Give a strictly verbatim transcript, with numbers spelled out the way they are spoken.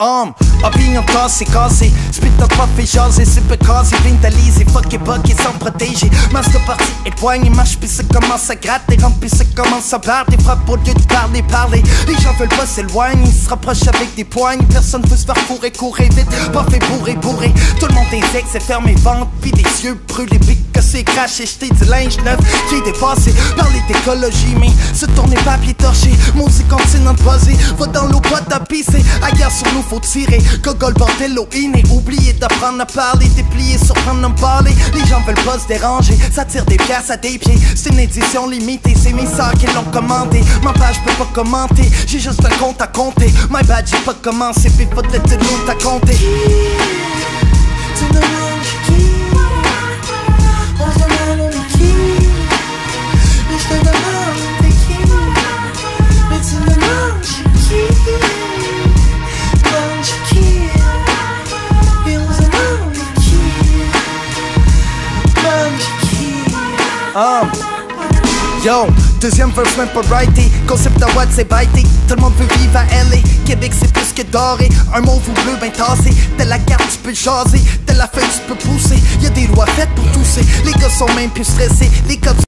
Um, I'll be on Cossie, Cossie. Spit the puff et jaser, c'est pas Cossie. Vintalise et fuck et bug et s'en protéger. Master party, éloigne et marche, puis ça commence à gratter. Rentre, puis ça commence à barrer. Des frappes au lieu de parler, parler. Les gens veulent pas s'éloigner, ils se rapprochent avec des poignes. Personne veut se faire fourrer, courir vite. Puff et bourré, bourré. Tout le monde injecte, c'est faire mes ventes, puis des yeux brûlés, puis cassés, crachés, jeter du linge neuf qui est dépassé. Parler d'écologie, mais se tourner papier torché. Musique continue de buzzer. Va dans l'eau, pas tapisser. Ailleurs sur nous, faut tirer, gogol, bordel, au inné. Oublier d'apprendre à parler, déplier, surprendre à me parler. Les gens veulent pas se déranger, ça tire des pièces à des pieds. C'est une édition limitée, c'est mes sœurs qui l'ont commandé. Ma page peut pas commenter, j'ai juste un compte à compter. My bad, j'ai pas commencé, puis peut-être une autre à compter. Um, yo, deuxième verse même pas righty. Concept à Watt c'est bitey. Tout le monde veut vivre à L A. Québec c'est plus que doré. Un mot vous bleu ben tassé. T'as la carte tu peux jaser, t'as la feuille tu peux pousser. Y'a des lois faites pour tousser. Les gars sont même plus stressés. Les cops